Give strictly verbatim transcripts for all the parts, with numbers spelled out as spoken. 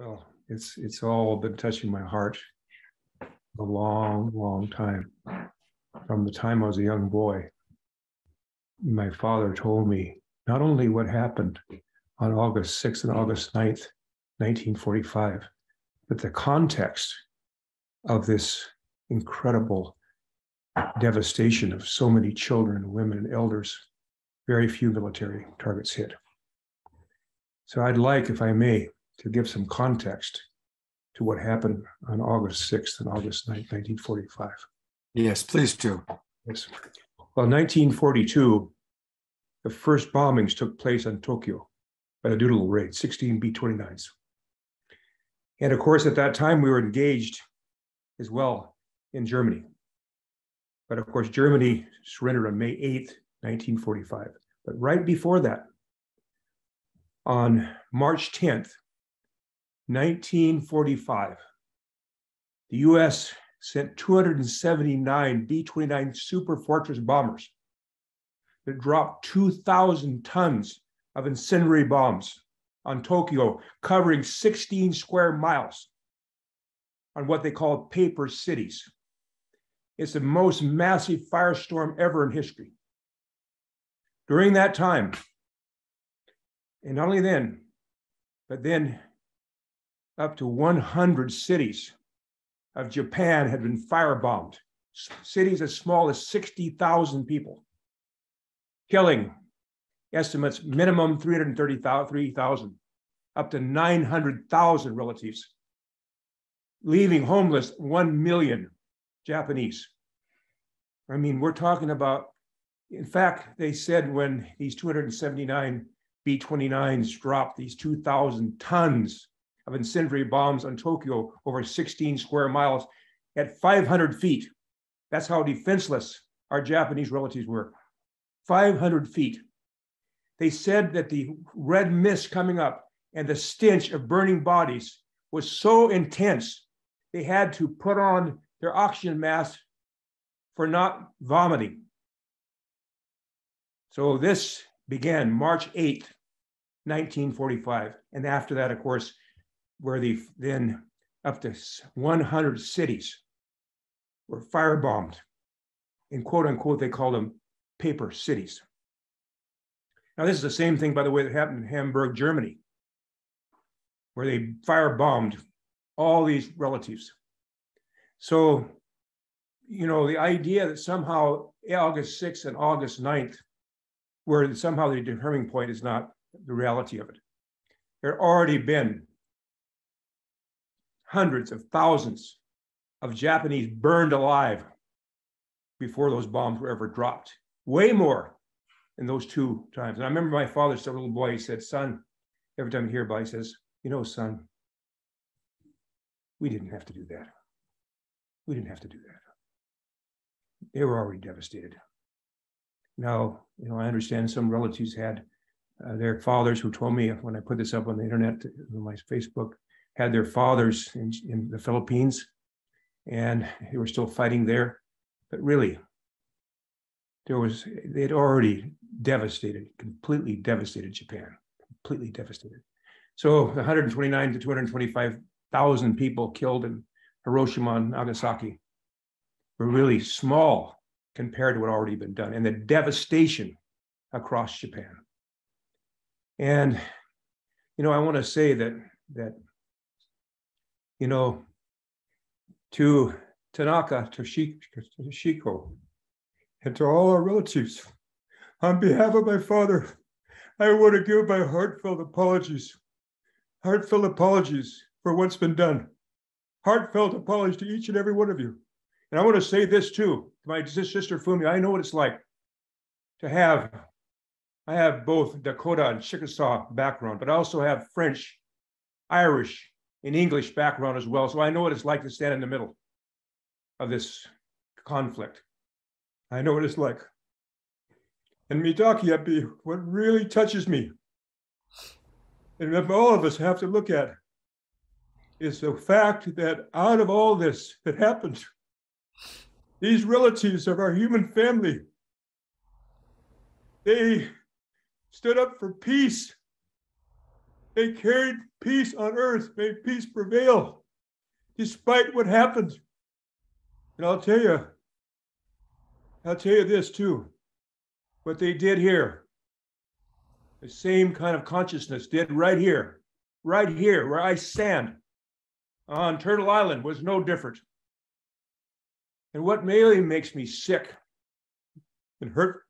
Well, it's it's all been touching my heart a long, long time. From the time I was a young boy, my father told me not only what happened on August sixth and August ninth, nineteen forty-five, but the context of this incredible devastation of so many children, women, and elders. Very few military targets hit. So I'd like, if I may, to give some context to what happened on August sixth and August ninth, nineteen forty-five. Yes, please do. Yes. Well, nineteen forty-two, the first bombings took place on Tokyo by the Doodle raid, sixteen B twenty-nines. And of course, at that time, we were engaged as well in Germany. But of course, Germany surrendered on May eighth, nineteen forty-five. But right before that, on March tenth, nineteen forty-five, the U S sent two hundred seventy-nine B twenty-nine Super Fortress bombers that dropped two thousand tons of incendiary bombs on Tokyo, covering sixteen square miles on what they call paper cities. It's the most massive firestorm ever in history. During that time, and not only then, but then up to one hundred cities of Japan had been firebombed, cities as small as sixty thousand people, killing estimates minimum three hundred thirty-three thousand, up to nine hundred thousand relatives, leaving homeless one million Japanese. I mean, we're talking about, in fact, they said when these two hundred seventy-nine B twenty-nines dropped these two thousand tons of incendiary bombs on Tokyo over sixteen square miles at five hundred feet. That's how defenseless our Japanese relatives were, five hundred feet. They said that the red mist coming up and the stench of burning bodies was so intense, they had to put on their oxygen masks for not vomiting. So this began March eighth, nineteen forty-five. And after that, of course, where the then up to one hundred cities were firebombed. And quote unquote, they call them paper cities. Now, this is the same thing, by the way, that happened in Hamburg, Germany, where they firebombed all these relatives. So, you know, the idea that somehow August sixth and August ninth were somehow the determining point is not the reality of it. There had already been hundreds of thousands of Japanese burned alive before those bombs were ever dropped. Way more than those two times. And I remember my father said, a little boy, he said, son, every time I hear about it, he says, you know, son, we didn't have to do that. We didn't have to do that. They were already devastated. Now, you know, I understand some relatives had uh, their fathers who told me when I put this up on the internet, on my Facebook, had their fathers in, in the Philippines, and they were still fighting there. But really, there was, they'd already devastated, completely devastated Japan, completely devastated. So one hundred twenty-nine to two hundred twenty-five thousand people killed in Hiroshima and Nagasaki were really small compared to what had already been done, and the devastation across Japan. And, you know, I want to say that, that you know, to Tanaka, to Shiko, and to all our relatives, on behalf of my father, I want to give my heartfelt apologies, heartfelt apologies for what's been done. Heartfelt apologies to each and every one of you. And I want to say this too, to my sister Fumi, I know what it's like to have, I have both Dakota and Chickasaw background, but I also have French, Irish, and English background as well. So I know what it's like to stand in the middle of this conflict. I know what it's like. And Mitakuye, what really touches me, and what all of us have to look at, is the fact that out of all this that happened, these relatives of our human family, they stood up for peace. They carried peace on earth, made peace prevail, despite what happened. And I'll tell you, I'll tell you this too, what they did here, the same kind of consciousness did right here, right here where I stand on Turtle Island was no different. And what really makes me sick and hurt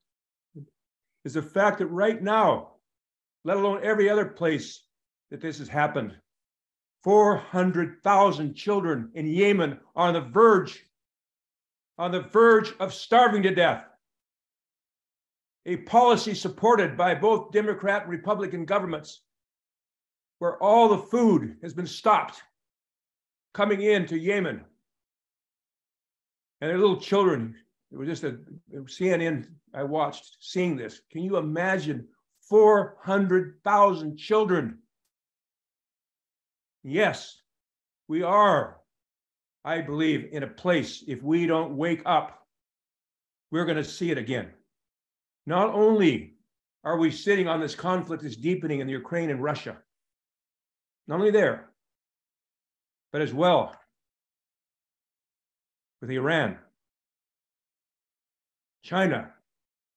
is the fact that right now, let alone every other place that this has happened, four hundred thousand children in Yemen are on the verge, on the verge of starving to death. A policy supported by both Democrat and Republican governments, where all the food has been stopped coming into Yemen. And their little children, it was just a C N N I watched seeing this. Can you imagine four hundred thousand children? Yes, we are, I believe, in a place, if we don't wake up, we're going to see it again. Not only are we sitting on this conflict that's deepening in the Ukraine and Russia, not only there, but as well with Iran, China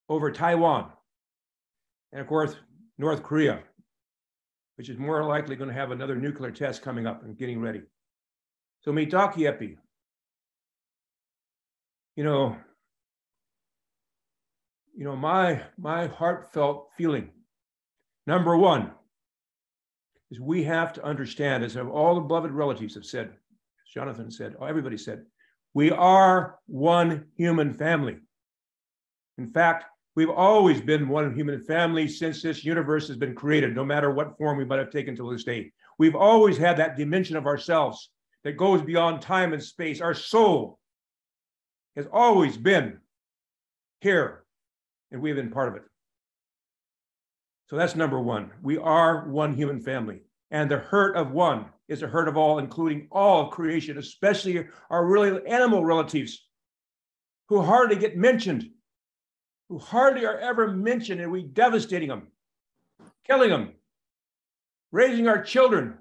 over Taiwan, and of course, North Korea, which is more likely going to have another nuclear test coming up and getting ready. So Mitakuye, you know, you know, my, my heartfelt feeling, number one, is we have to understand, as all the beloved relatives have said, as Jonathan said, everybody said, we are one human family. In fact, we've always been one human family since this universe has been created, no matter what form we might have taken till this day. We've always had that dimension of ourselves that goes beyond time and space. Our soul has always been here, and we've been part of it. So that's number one. We are one human family, and the hurt of one is a hurt of all, including all of creation, especially our really animal relatives who hardly get mentioned, who hardly are ever mentioned, and we devastating them, killing them, raising our children.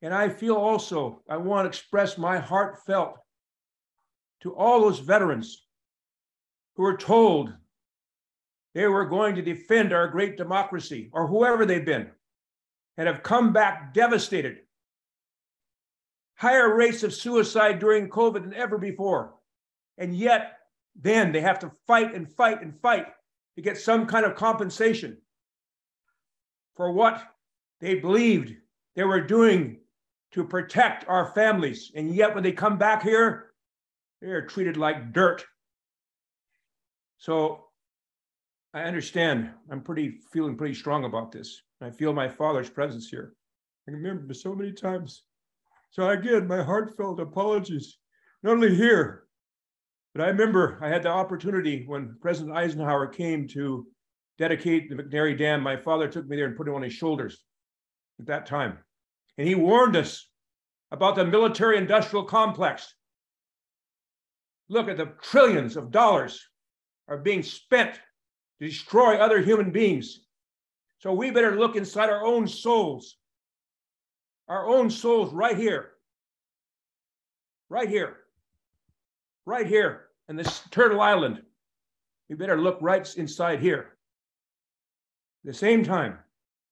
And I feel also, I want to express my heartfelt to all those veterans who were told they were going to defend our great democracy, or whoever they've been, and have come back devastated. Higher rates of suicide during COVID than ever before. And yet, then they have to fight and fight and fight to get some kind of compensation for what they believed they were doing to protect our families. And yet when they come back here, they are treated like dirt. So I understand, I'm pretty feeling pretty strong about this. I feel my father's presence here. I can remember him so many times. So again, my heartfelt apologies, not only here, but I remember I had the opportunity when President Eisenhower came to dedicate the McNary Dam, my father took me there and put it on his shoulders at that time. And he warned us about the military industrial complex. Look at the trillions of dollars are being spent to destroy other human beings. So we better look inside our own souls, our own souls right here, right here. Right here in this Turtle Island, we better look right inside here. At the same time,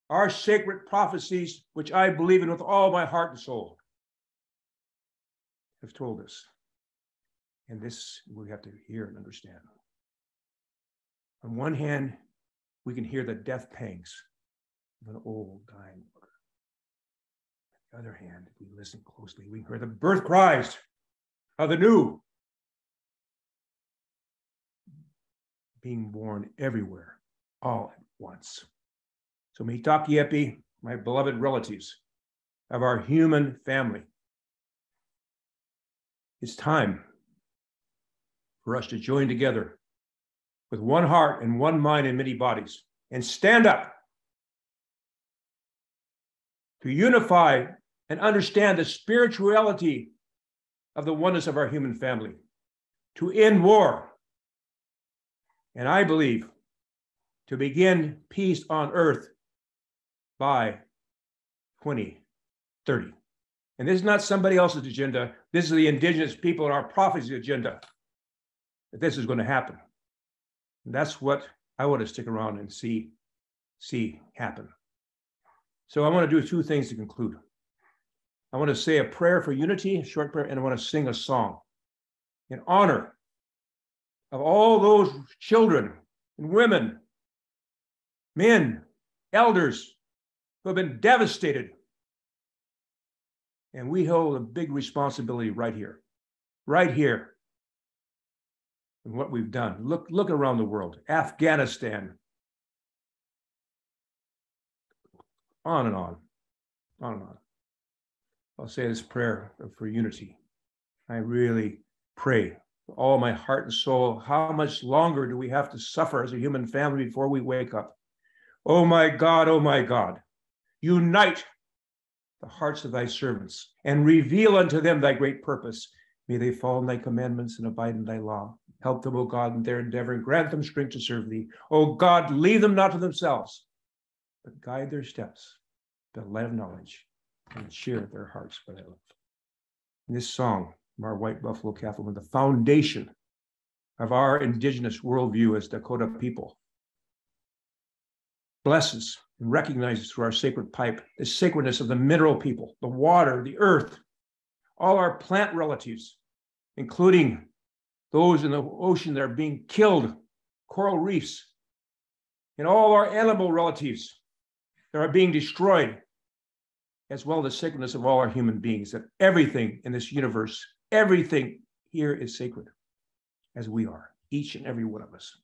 our sacred prophecies, which I believe in with all my heart and soul, have told us. And this we have to hear and understand. On one hand, we can hear the death pangs of an old dying mother. On the other hand, if we listen closely, we hear the birth cries of the new, being born everywhere, all at once. So Mitakuye, my beloved relatives of our human family, it's time for us to join together with one heart and one mind and many bodies and stand up to unify and understand the spirituality of the oneness of our human family, to end war, and I believe to begin peace on earth five, twenty, thirty. And this is not somebody else's agenda. This is the indigenous people and our prophets' agenda, that this is going to happen. And that's what I want to stick around and see, see happen. So I want to do two things to conclude. I want to say a prayer for unity, a short prayer, and I want to sing a song in honor of all those children and women, men, elders who have been devastated. And we hold a big responsibility right here, right here, in what we've done. Look, look around the world, Afghanistan, on and on, on and on. I'll say this prayer for unity. I really pray with all my heart and soul. How much longer do we have to suffer as a human family before we wake up? Oh my God, oh my God, unite the hearts of thy servants and reveal unto them thy great purpose. May they follow in thy commandments and abide in thy law. Help them, O God, in their endeavor and grant them strength to serve thee. O God, leave them not to themselves, but guide their steps, the light of knowledge, and share their hearts by thy love. In this song from our White Buffalo Calf Woman, the foundation of our indigenous worldview as Dakota people, blesses and recognizes through our sacred pipe the sacredness of the mineral people, the water, the earth, all our plant relatives, including those in the ocean that are being killed, coral reefs, and all our animal relatives that are being destroyed, as well as the sacredness of all our human beings, that everything in this universe, everything here is sacred, as we are, each and every one of us.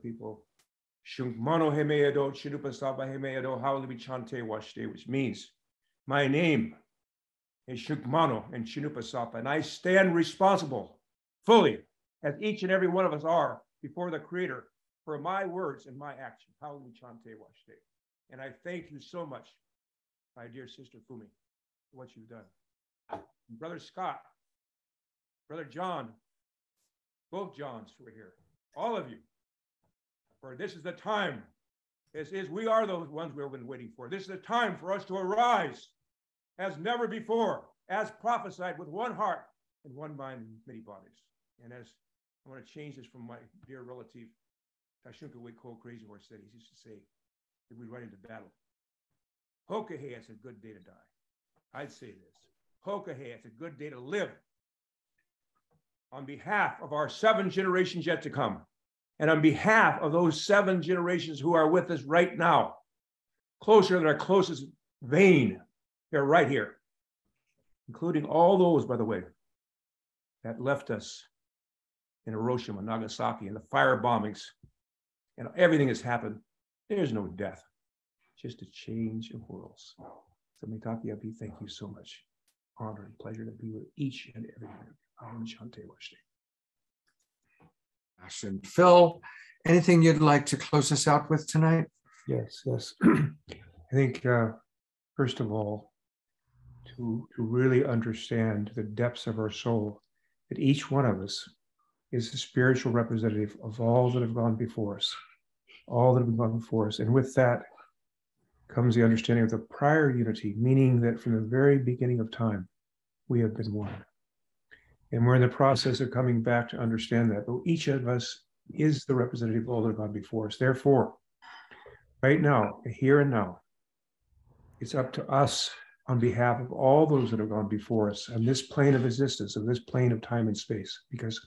People, Shukmano and Chinupa Sapa, which means my name is Shukmano and Chinupa Sapa, and I stand responsible fully, as each and every one of us are, before the Creator for my words and my actions. And I thank you so much, my dear sister Fumi, for what you've done. Brother Scott, Brother John, both Johns who are here, all of you. For this is the time. This is, we are the ones we've been waiting for. This is the time for us to arise as never before, as prophesied, with one heart and one mind and many bodies. And as I want to change this from my dear relative, Tashunka Witko, Crazy Horse, that he used to say, that we run into battle. Hokahe, it's a good day to die. I'd say this. Hokahe, it's a good day to live on behalf of our seven generations yet to come. And on behalf of those seven generations who are with us right now, closer than our closest vein, they're right here, including all those, by the way, that left us in Hiroshima, Nagasaki, and the fire bombings, and everything that's happened. There's no death, just a change of worlds. So, Mitakuye, thank you so much. Honor and pleasure to be with each and every one of you. And Phil, anything you'd like to close us out with tonight? Yes, yes. I think, uh, first of all, to, to really understand the depths of our soul, that each one of us is the spiritual representative of all that have gone before us, all that have gone before us. And with that comes the understanding of the prior unity, meaning that from the very beginning of time, we have been one. And we're in the process of coming back to understand that. But each of us is the representative of all that have gone before us. Therefore, right now, here and now. It's up to us on behalf of all those that have gone before us on this plane of existence, on this plane of time and space, because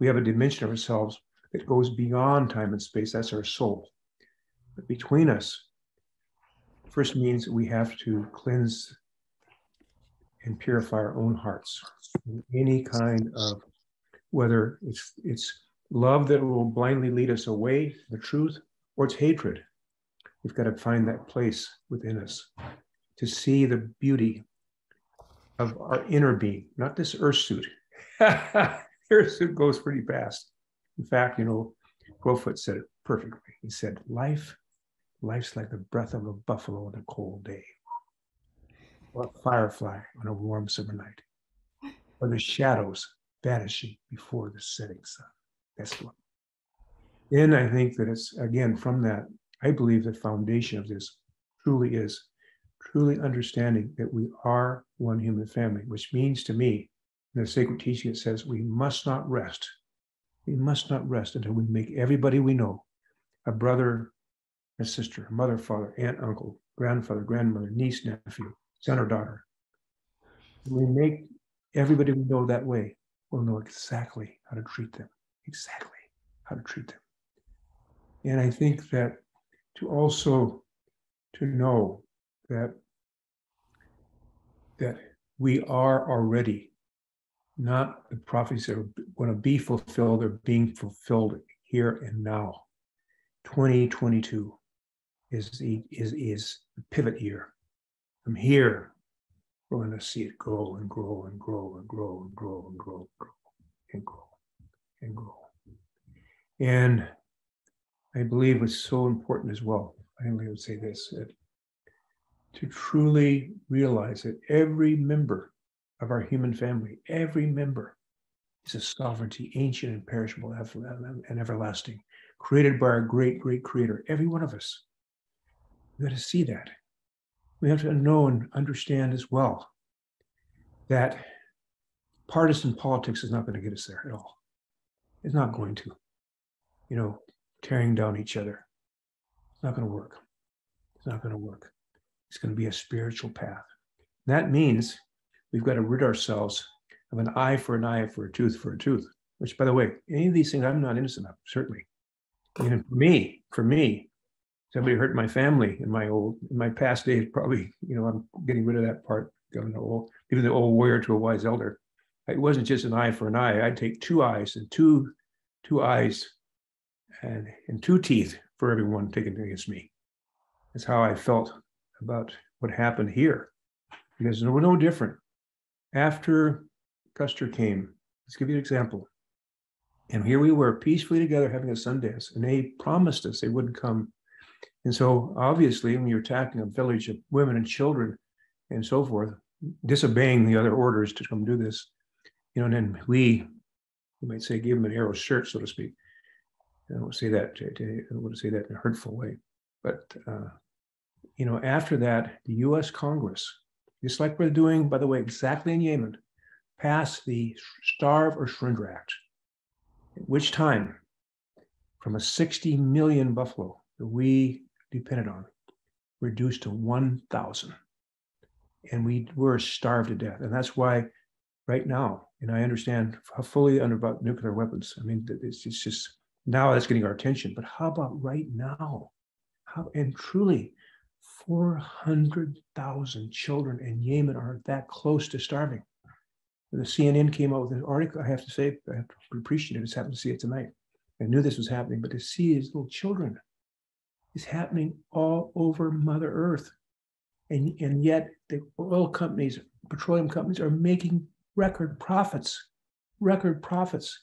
we have a dimension of ourselves that goes beyond time and space. That's our soul. But between us, first means we have to cleanse and purify our own hearts in any kind of, whether it's, it's love that will blindly lead us away from the truth, or it's hatred. We've got to find that place within us to see the beauty of our inner being, not this earth suit. Earth suit goes pretty fast. In fact, you know, Crowfoot said it perfectly. He said, life, life's like the breath of a buffalo on a cold day, or a firefly on a warm summer night, or the shadows vanishing before the setting sun. That's love. And I think that it's, again, from that, I believe the foundation of this truly is truly understanding that we are one human family, which means to me, in the sacred teaching, it says we must not rest. We must not rest until we make everybody we know, a brother, a sister, a mother, father, aunt, uncle, grandfather, grandmother, niece, nephew, son or daughter. When we make everybody we know that way, we'll know exactly how to treat them, exactly how to treat them. And I think that to also to know that, that we are already not the prophecies that are going to be fulfilled, they're being fulfilled here and now. twenty twenty-two is the, is, is the pivot year. From here, we're going to see it grow and grow and grow and grow and grow and grow and grow and grow and grow. And I believe what's so important as well, finally I would say this, that to truly realize that every member of our human family, every member is a sovereignty, ancient and perishable and everlasting, created by our great, great creator, every one of us. We have to see that. We have to know and understand as well that partisan politics is not going to get us there at all. It's not going to, you know, tearing down each other. It's not going to work. It's not going to work. It's going to be a spiritual path. That means we've got to rid ourselves of an eye for an eye, for a tooth for a tooth, which, by the way, any of these things I'm not innocent of, certainly. And for me, for me, somebody hurt my family in my old, in my past days, probably, you know, I'm getting rid of that part, going old, even the old warrior to a wise elder. It wasn't just an eye for an eye. I'd take two eyes and two, two eyes and, and two teeth for everyone taken against me. That's how I felt about what happened here, because we're no different. After Custer came, let's give you an example. And here we were peacefully together having a Sundance, and they promised us they wouldn't come. And so obviously when you're attacking a village of women and children and so forth, disobeying the other orders to come do this, you know, and then we, you might say, give them an arrow shirt, so to speak. I don't want to say that, to, to, I don't want to say that in a hurtful way. But, uh, you know, after that, the U S Congress, just like we're doing, by the way, exactly in Yemen, passed the Starve or Shrinder Act, at which time, from a sixty million buffalo that we depended on, reduced to one thousand. And we were starved to death. And that's why right now, and I understand how fully under about nuclear weapons. I mean, it's, it's just, now that's getting our attention. But how about right now? How, and truly, four hundred thousand children in Yemen are that close to starving. The C N N came out with an article, I have to say, I have to appreciate it, it's happened to see it tonight. I knew this was happening, but to see these little children is happening all over Mother Earth. And, and yet the oil companies, petroleum companies are making record profits, record profits.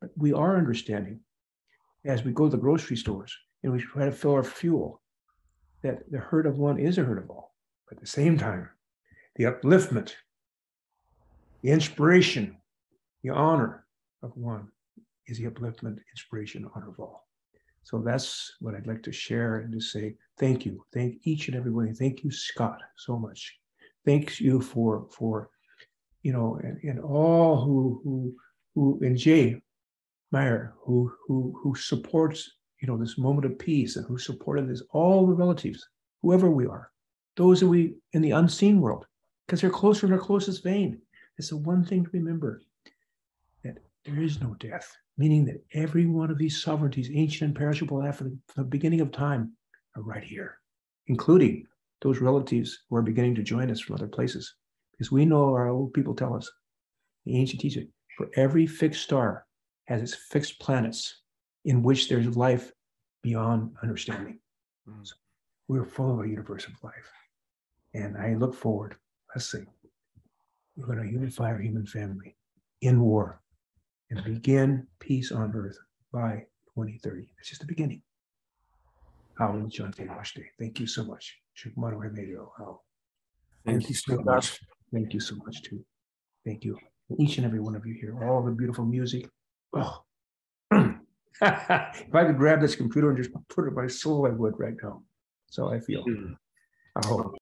But we are understanding as we go to the grocery stores and we try to fill our fuel, that the hurt of one is a hurt of all. But at the same time, the upliftment, the inspiration, the honor of one is the upliftment, inspiration, honor of all. So that's what I'd like to share and to say thank you. Thank each and everybody. Thank you, Scott, so much. Thanks you for, for you know, and, and all who, who, who, and Jay Meyer, who, who, who supports you know, this moment of peace and who supported this, all the relatives, whoever we are, those that we in the unseen world, because they're closer in our closest vein. It's the one thing to remember, that there is no death, meaning that every one of these sovereignties, ancient and perishable after the, the beginning of time, are right here, including those relatives who are beginning to join us from other places. Because we know, our old people tell us, the ancient teaching, for every fixed star has its fixed planets in which there's life beyond understanding. Mm. So we're full of a universe of life. And I look forward, let's see, we're going to unify our human family in war and begin peace on earth by twenty thirty. It's just the beginning. Thank you so much. Thank you so much. Thank you so much, too. Thank you. Each and every one of you here, all the beautiful music. Oh, if I could grab this computer and just put it in my soul, I would right now. So I feel. I hope.